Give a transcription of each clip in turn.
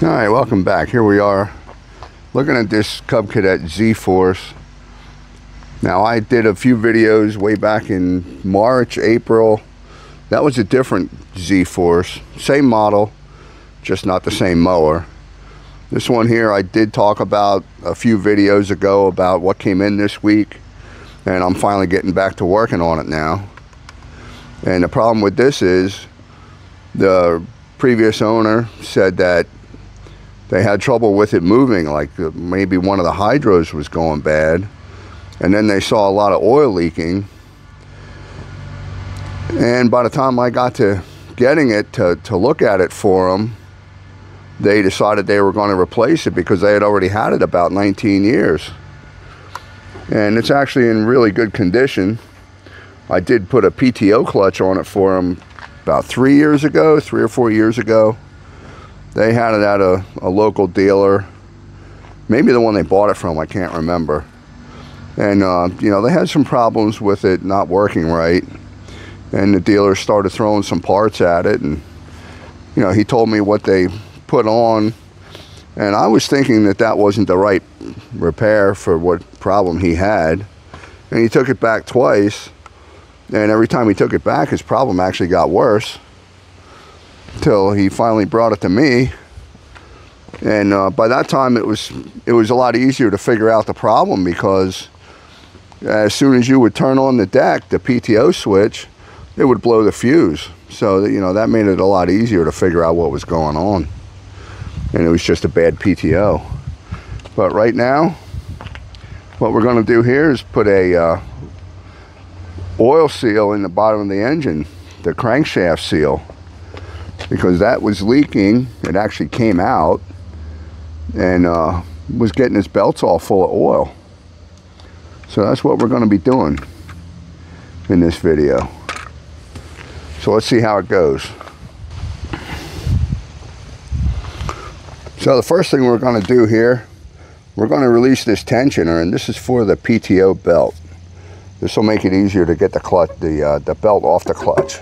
All right, welcome back. Here we are looking at this Cub Cadet Z-Force. Now, I did a few videos way back in March, April. That was a different Z-Force, same model, just not the same mower. This one here I did talk about a few videos ago about what came in this week, and I'm finally getting back to working on it now. And the problem with this is the previous owner said that they had trouble with it moving, like maybe one of the hydros was going bad. And then they saw a lot of oil leaking. And by the time I got to getting it to look at it for them, they decided they were going to replace it because they had already had it about 19 years. And it's actually in really good condition. I did put a PTO clutch on it for them about 3 years ago, 3 or 4 years ago. They had it at a local dealer, maybe the one they bought it from, I can't remember. And you know, they had some problems with it not working right, and the dealer started throwing some parts at it, and you know, he told me what they put on, and I was thinking that that wasn't the right repair for what problem he had. And he took it back twice, and every time he took it back, his problem actually got worse. Till he finally brought it to me, and by that time it was a lot easier to figure out the problem, because as soon as you would turn on the deck, the PTO switch, it would blow the fuse. So that, you know, that made it a lot easier to figure out what was going on, and it was just a bad PTO. But right now, what we're going to do here is put a oil seal in the bottom of the engine, the crankshaft seal, because that was leaking. It actually came out and was getting its belts all full of oil. So that's what we're going to be doing in this video. So let's see how it goes. So the first thing we're going to do here, we're going to release this tensioner, and this is for the PTO belt. This will make it easier to get the clutch, the belt off the clutch.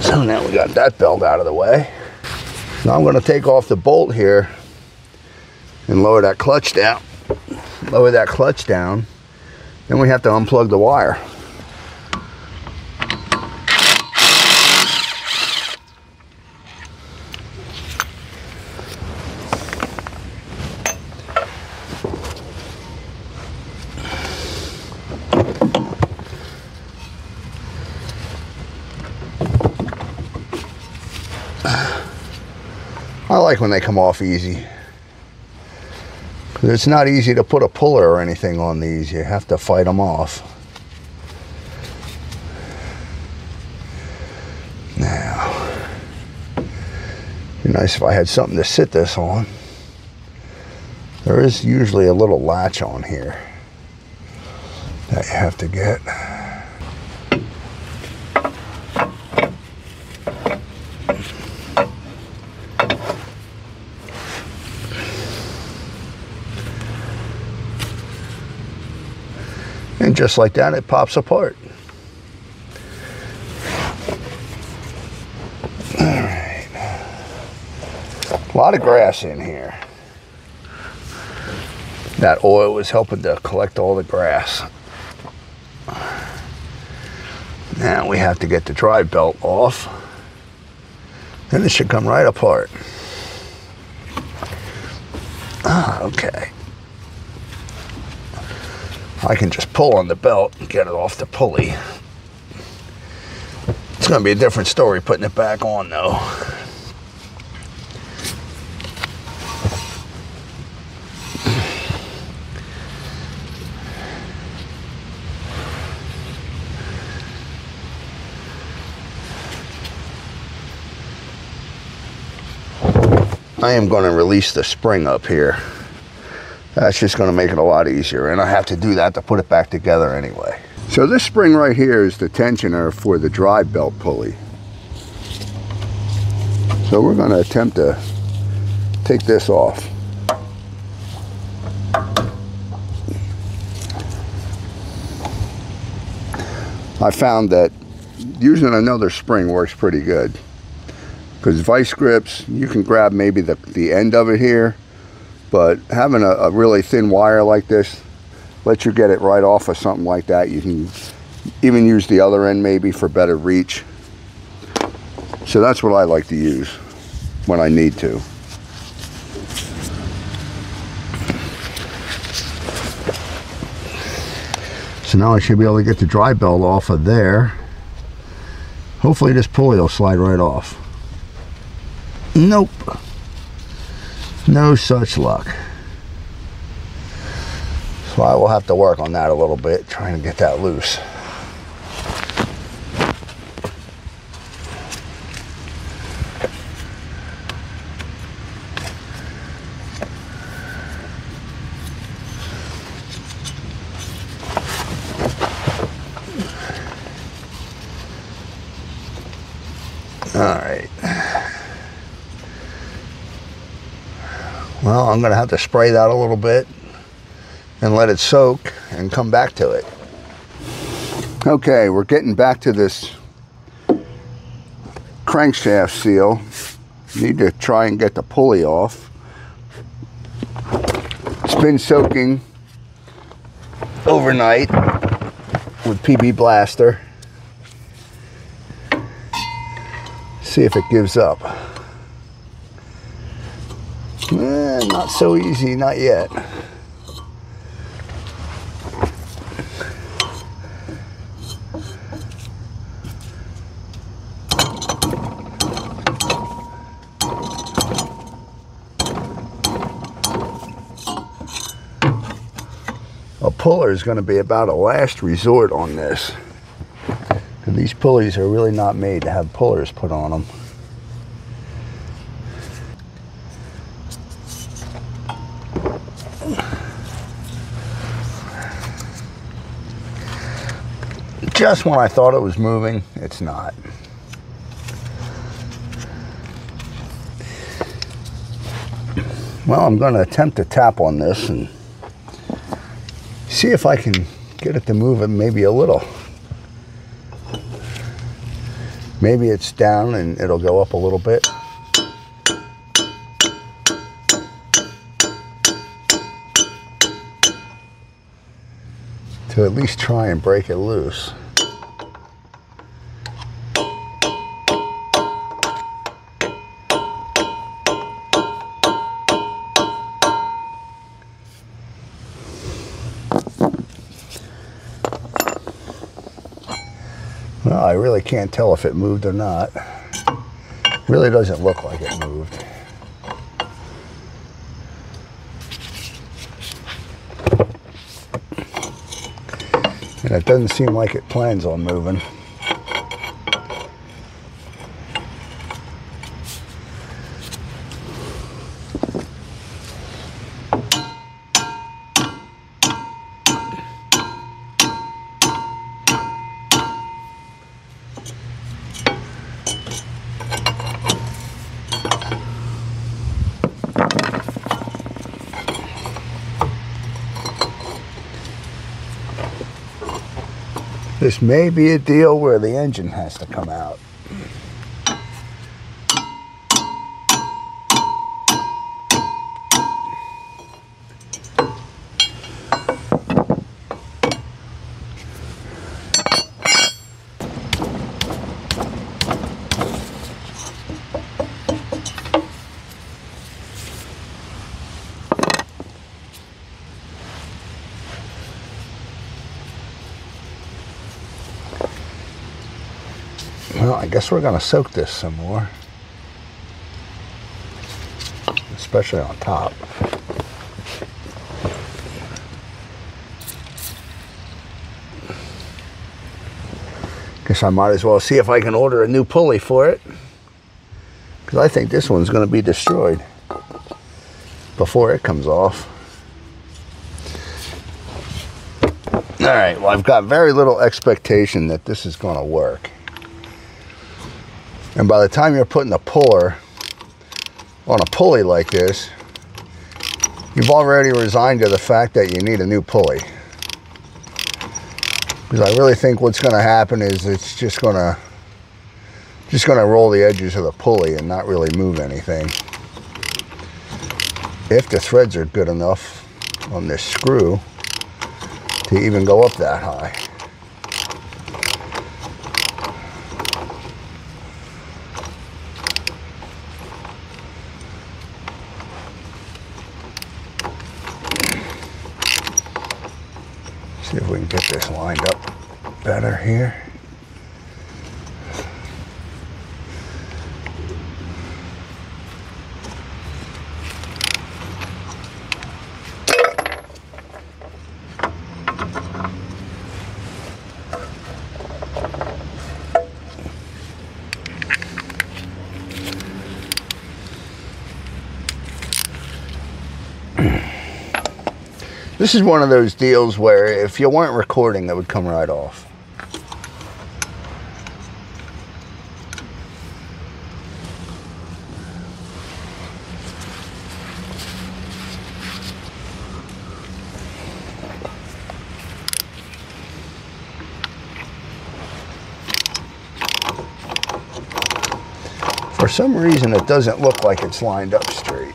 So now we got that belt out of the way. Now I'm going to take off the bolt here and lower that clutch down. Then we have to unplug the wire. I like when they come off easy. It's not easy to put a puller or anything on these. You have to fight them off. Now, it'd be nice if I had something to sit this on. There is usually a little latch on here that you have to get. And just like that, it pops apart. All right. A lot of grass in here. That oil was helping to collect all the grass. Now we have to get the drive belt off. Then it should come right apart. Ah, okay. I can just pull on the belt and get it off the pulley. It's going to be a different story putting it back on, though. I am going to release the spring up here. That's just going to make it a lot easier, and I have to do that to put it back together anyway. So this spring right here is the tensioner for the drive belt pulley. So we're going to attempt to take this off. I found that using another spring works pretty good, because vice grips, you can grab maybe the end of it here, but having a really thin wire like this lets you get it right off of something like that. You can even use the other end maybe for better reach. So that's what I like to use when I need to. So now I should be able to get the dry belt off of there. Hopefully this pulley will slide right off. Nope. No such luck. So I will have to work on that a little bit, trying to get that loose. Well, I'm going to have to spray that a little bit and let it soak and come back to it. Okay, we're getting back to this crankshaft seal. Need to try and get the pulley off. It's been soaking overnight with PB Blaster. See if it gives up. Not so easy, not yet. A puller is going to be about a last resort on this. And these pulleys are really not made to have pullers put on them. Just when I thought it was moving, it's not. Well, I'm going to attempt to tap on this and see if I can get it to move it maybe a little. Maybe it's down and it'll go up a little bit. To at least try and break it loose. Well, I really can't tell if it moved or not. Really doesn't look like it moved. And it doesn't seem like it plans on moving. This may be a deal where the engine has to come out. Well, I guess we're going to soak this some more, especially on top. Guess I might as well see if I can order a new pulley for it, because I think this one's going to be destroyed before it comes off. All right, well, I've got very little expectation that this is going to work. And by the time you're putting the puller on a pulley like this, you've already resigned to the fact that you need a new pulley. Because I really think what's going to happen is it's just going to roll the edges of the pulley and not really move anything. If the threads are good enough on this screw to even go up that high. See if we can get this lined up better here. This is one of those deals where if you weren't recording, that would come right off. For some reason, it doesn't look like it's lined up straight.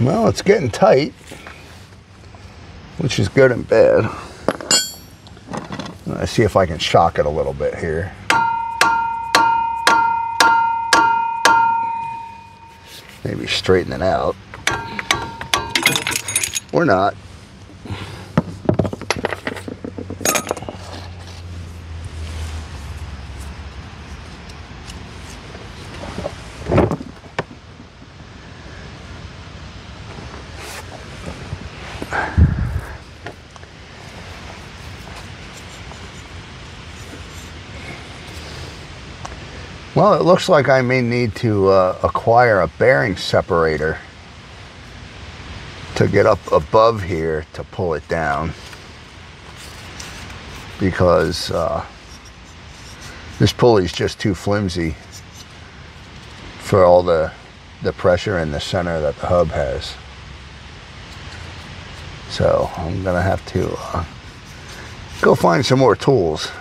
Well, it's getting tight, which is good and bad. Let's see if I can shock it a little bit here. Maybe straighten it out. Or not. Well, it looks like I may need to acquire a bearing separator to get up above here to pull it down, because this pulley's just too flimsy for all the pressure in the center that the hub has. So I'm gonna have to go find some more tools,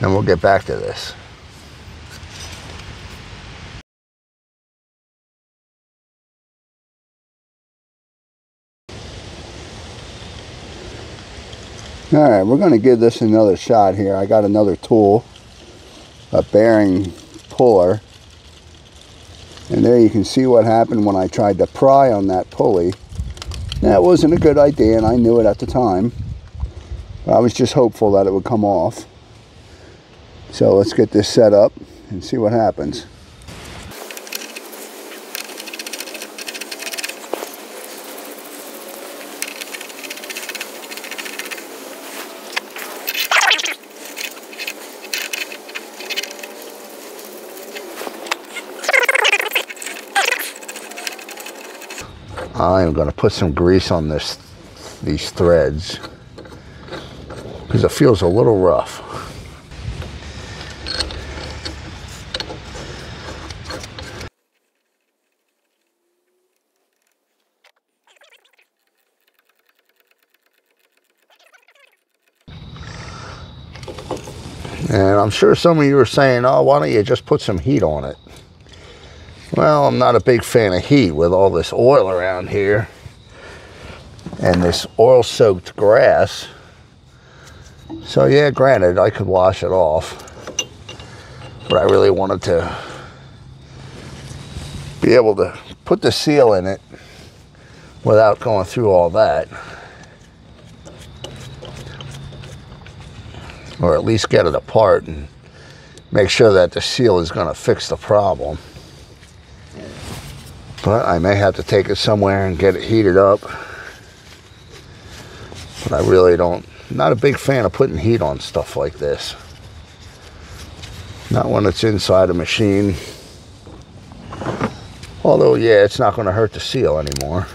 and we'll get back to this. All right, we're going to give this another shot here. I got another tool, a bearing puller. And there you can see what happened when I tried to pry on that pulley. That wasn't a good idea, and I knew it at the time. But I was just hopeful that it would come off. So let's get this set up and see what happens. I'm going to put some grease on these threads because it feels a little rough. And I'm sure some of you are saying, oh, why don't you just put some heat on it? Well, I'm not a big fan of heat with all this oil around here and this oil-soaked grass. So yeah, granted, I could wash it off, but I really wanted to be able to put the seal in it without going through all that. Or at least get it apart and make sure that the seal is going to fix the problem. But I may have to take it somewhere and get it heated up. But I really don't, not a big fan of putting heat on stuff like this. Not when it's inside a machine. Although, yeah, it's not going to hurt the seal anymore.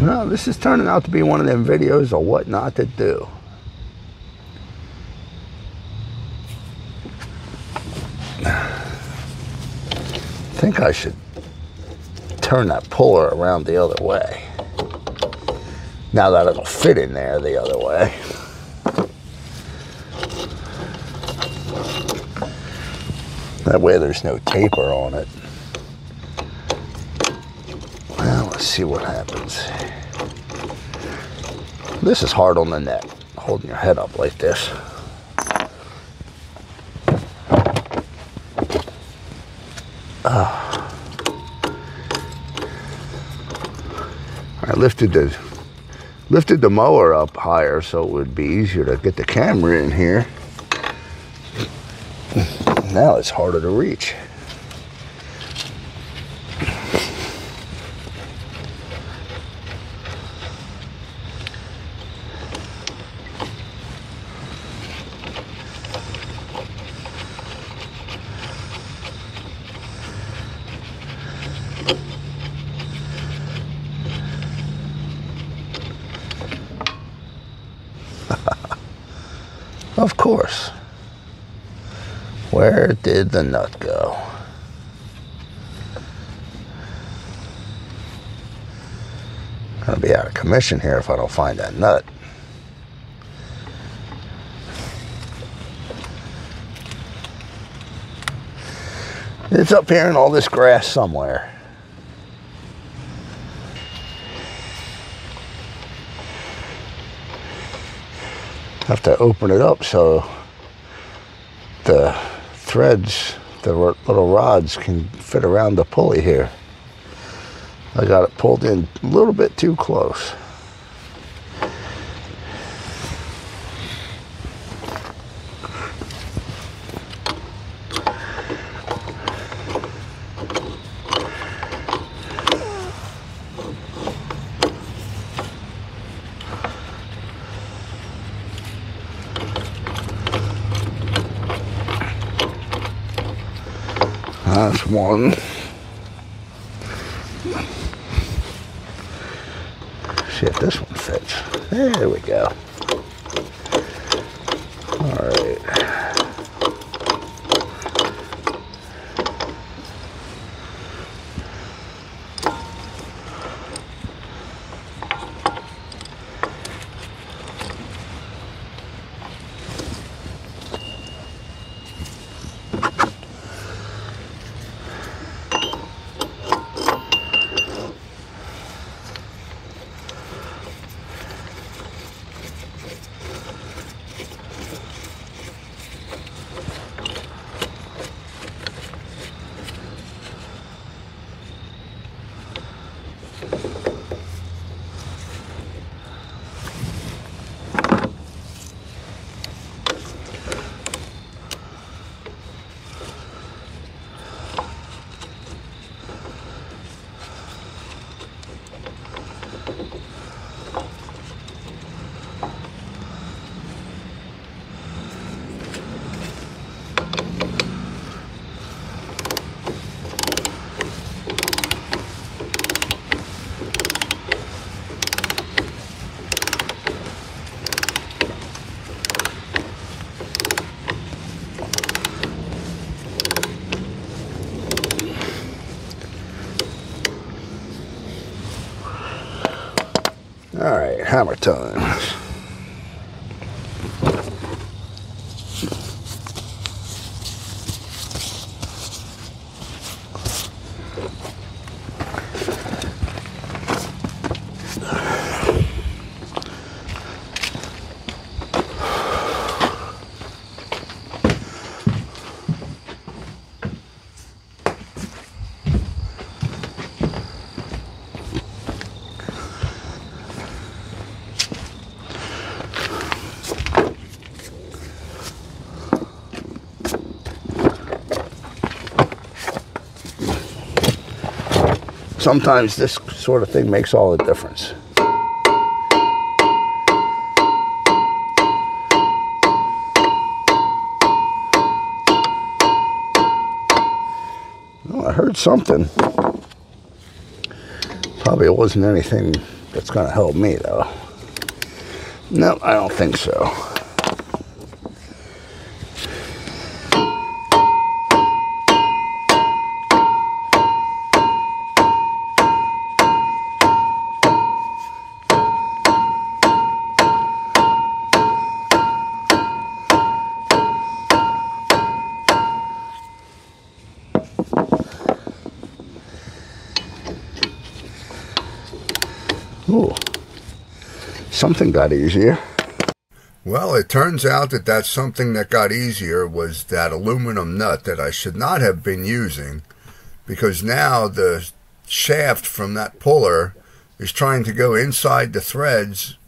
No, this is turning out to be one of them videos of what not to do. I think I should turn that puller around the other way. Now that it'll fit in there the other way. That way there's no taper on it. Well, let's see what happens. This is hard on the neck, holding your head up like this. I lifted the mower up higher so it would be easier to get the camera in here. Now it's harder to reach. Of course. Where did the nut go? I'm gonna be out of commission here if I don't find that nut. It's up here in all this grass somewhere. I have to open it up so the threads, the little rods, can fit around the pulley here. I got it pulled in a little bit too close. That's one. See if this one fits. There we go. All right. Hammer time. Sometimes this sort of thing makes all the difference. Well, I heard something. Probably it wasn't anything That's gonna help me though. No, I don't think so. Ooh, something got easier. Well, it turns out that that something that got easier was that aluminum nut that I should not have been using, because now the shaft from that puller is trying to go inside the threads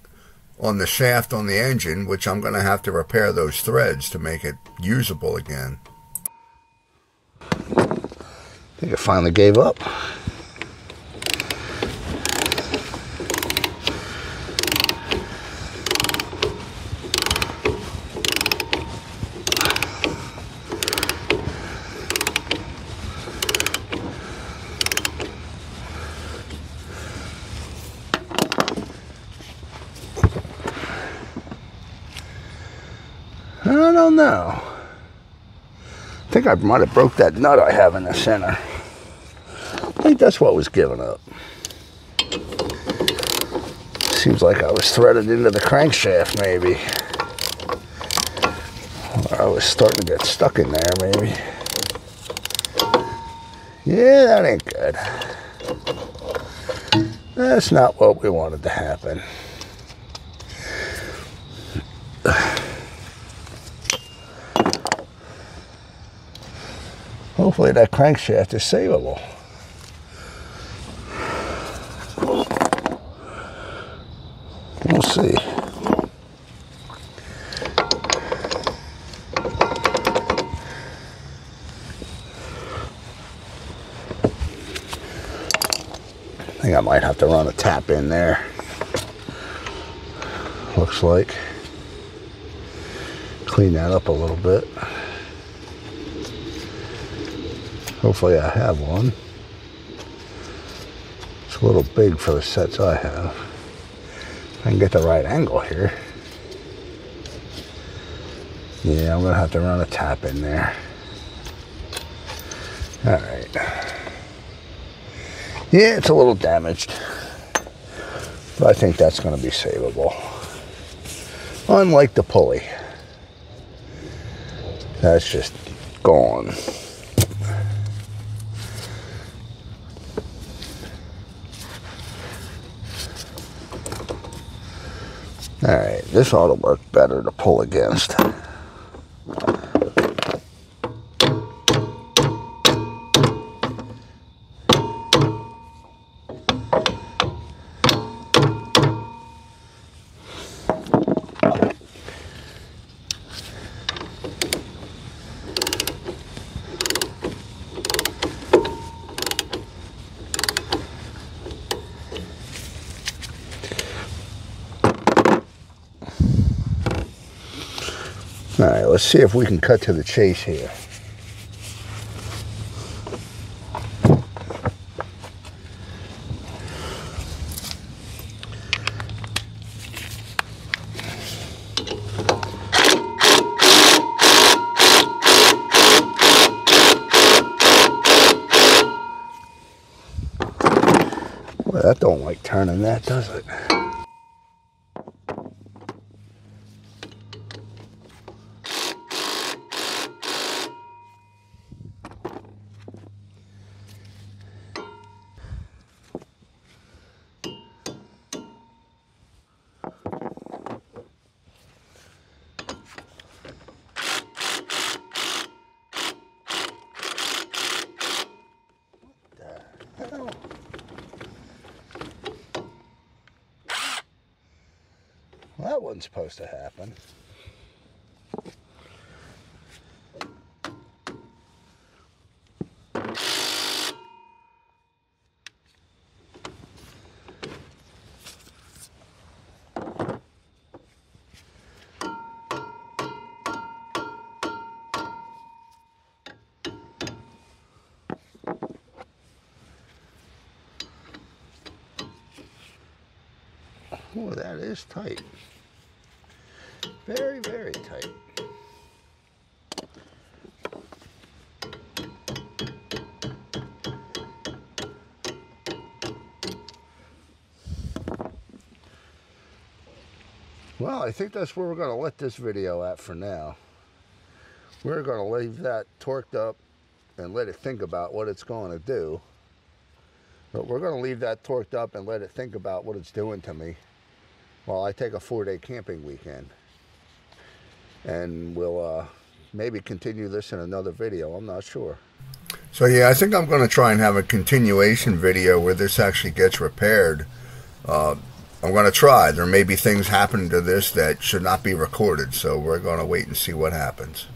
on the shaft on the engine, which I'm going to have to repair those threads to make it usable again. I think I finally gave up. I don't know. I think I might have broke that nut I have in the center. I think that's what was giving up. Seems like I was threaded into the crankshaft, maybe. Or I was starting to get stuck in there, maybe. Yeah, that ain't good. That's not what we wanted to happen. Hopefully that crankshaft is savable. We'll see. I think I might have to run a tap in there. Looks like. Clean that up a little bit. Hopefully I have one. It's a little big for the sets I have. I can get the right angle here. Yeah, I'm gonna have to run a tap in there. All right. Yeah, it's a little damaged, but I think that's gonna be savable. Unlike the pulley. That's just gone. All right, this ought to work better to pull against. All right, let's see if we can cut to the chase here. Well, that don't like turning that, does it? That wasn't supposed to happen. Boy, that is tight. Very, very tight. Well, I think that's where we're going to let this video at for now. We're going to leave that torqued up and let it think about what it's going to do. But we're going to leave that torqued up and let it think about what it's doing to me while I take a 4-day camping weekend. And we'll maybe continue this in another video. I'm not sure. So, yeah, I think I'm going to try and have a continuation video where this actually gets repaired. I'm going to try. There may be things happening to this that should not be recorded, so we're going to wait and see what happens.